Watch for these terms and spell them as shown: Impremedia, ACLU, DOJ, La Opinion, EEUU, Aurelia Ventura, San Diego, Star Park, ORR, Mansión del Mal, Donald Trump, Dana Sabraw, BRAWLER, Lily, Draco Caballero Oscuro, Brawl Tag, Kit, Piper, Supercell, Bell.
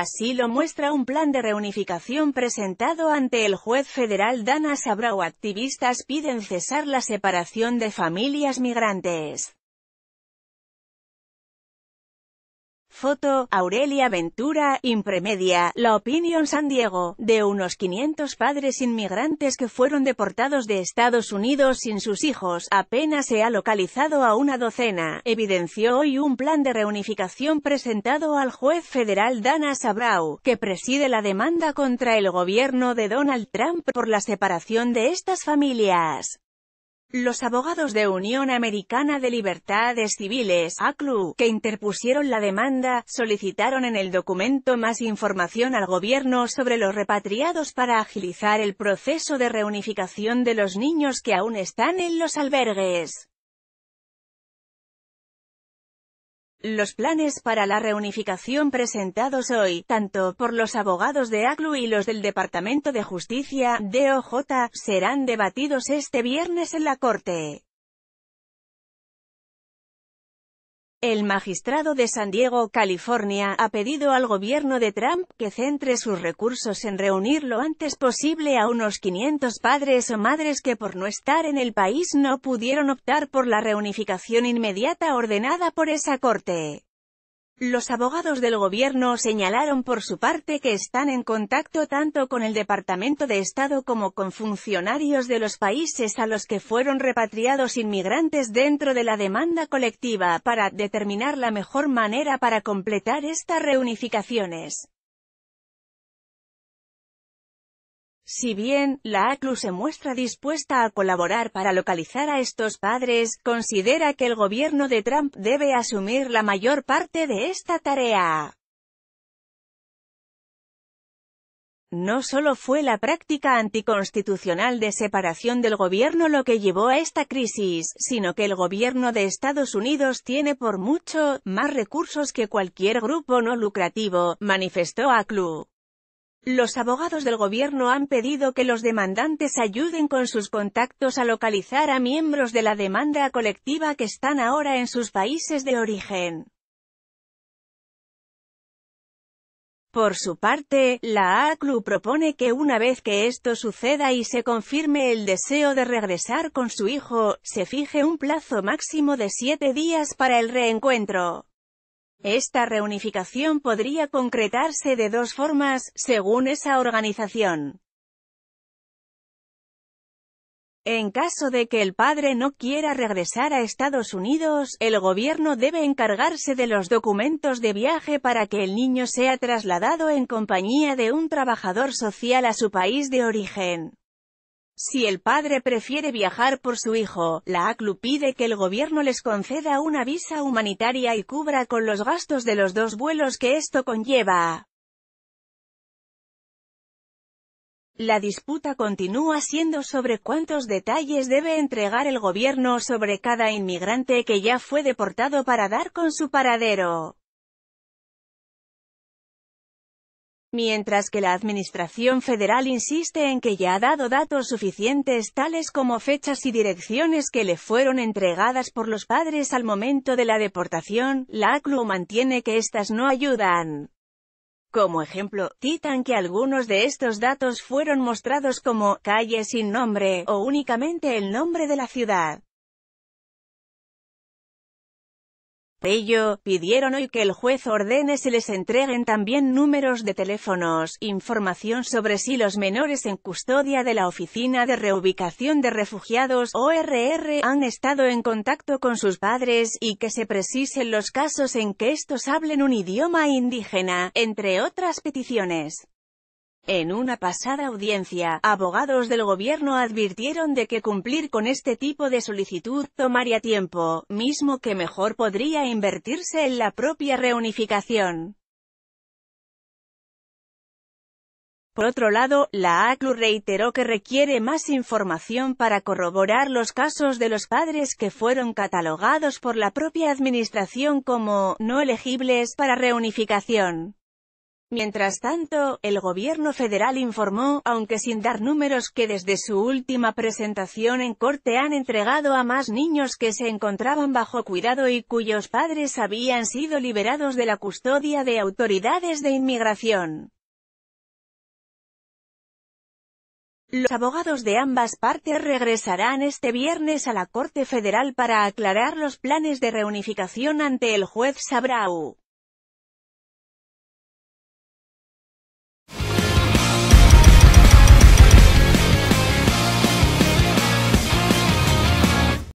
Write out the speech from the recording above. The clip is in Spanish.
Así lo muestra un plan de reunificación presentado ante el juez federal Dana Sabraw. Activistas piden cesar la separación de familias migrantes. Foto, Aurelia Ventura, Impremedia, La Opinion San Diego. De unos 500 padres inmigrantes que fueron deportados de Estados Unidos sin sus hijos, apenas se ha localizado a una docena, evidenció hoy un plan de reunificación presentado al juez federal Dana Sabraw, que preside la demanda contra el gobierno de Donald Trump por la separación de estas familias. Los abogados de Unión Americana de Libertades Civiles, ACLU, que interpusieron la demanda, solicitaron en el documento más información al gobierno sobre los repatriados para agilizar el proceso de reunificación de los niños que aún están en los albergues. Los planes para la reunificación presentados hoy, tanto por los abogados de ACLU y los del Departamento de Justicia, DOJ, serán debatidos este viernes en la Corte. El magistrado de San Diego, California, ha pedido al gobierno de Trump que centre sus recursos en reunir lo antes posible a unos 500 padres o madres que por no estar en el país no pudieron optar por la reunificación inmediata ordenada por esa corte. Los abogados del gobierno señalaron por su parte que están en contacto tanto con el Departamento de Estado como con funcionarios de los países a los que fueron repatriados inmigrantes dentro de la demanda colectiva para determinar la mejor manera para completar estas reunificaciones. Si bien, la ACLU se muestra dispuesta a colaborar para localizar a estos padres, considera que el gobierno de Trump debe asumir la mayor parte de esta tarea. No solo fue la práctica anticonstitucional de separación del gobierno lo que llevó a esta crisis, sino que el gobierno de Estados Unidos tiene por mucho más recursos que cualquier grupo no lucrativo, manifestó ACLU. Los abogados del gobierno han pedido que los demandantes ayuden con sus contactos a localizar a miembros de la demanda colectiva que están ahora en sus países de origen. Por su parte, la ACLU propone que una vez que esto suceda y se confirme el deseo de regresar con su hijo, se fije un plazo máximo de 7 días para el reencuentro. Esta reunificación podría concretarse de 2 formas, según esa organización. En caso de que el padre no quiera regresar a Estados Unidos, el gobierno debe encargarse de los documentos de viaje para que el niño sea trasladado en compañía de un trabajador social a su país de origen. Si el padre prefiere viajar por su hijo, la ACLU pide que el gobierno les conceda una visa humanitaria y cubra con los gastos de los 2 vuelos que esto conlleva. La disputa continúa siendo sobre cuántos detalles debe entregar el gobierno sobre cada inmigrante que ya fue deportado para dar con su paradero. Mientras que la Administración Federal insiste en que ya ha dado datos suficientes tales como fechas y direcciones que le fueron entregadas por los padres al momento de la deportación, la ACLU mantiene que estas no ayudan. Como ejemplo, citan que algunos de estos datos fueron mostrados como «calle sin nombre» o únicamente el nombre de la ciudad. Por ello, pidieron hoy que el juez ordene se les entreguen también números de teléfonos, información sobre si los menores en custodia de la Oficina de Reubicación de Refugiados, ORR, han estado en contacto con sus padres, y que se precisen los casos en que estos hablen un idioma indígena, entre otras peticiones. En una pasada audiencia, abogados del gobierno advirtieron de que cumplir con este tipo de solicitud tomaría tiempo, mismo que mejor podría invertirse en la propia reunificación. Por otro lado, la ACLU reiteró que requiere más información para corroborar los casos de los padres que fueron catalogados por la propia administración como «no elegibles» para reunificación. Mientras tanto, el gobierno federal informó, aunque sin dar números, que desde su última presentación en corte han entregado a más niños que se encontraban bajo cuidado y cuyos padres habían sido liberados de la custodia de autoridades de inmigración. Los abogados de ambas partes regresarán este viernes a la Corte Federal para aclarar los planes de reunificación ante el juez Sabraw.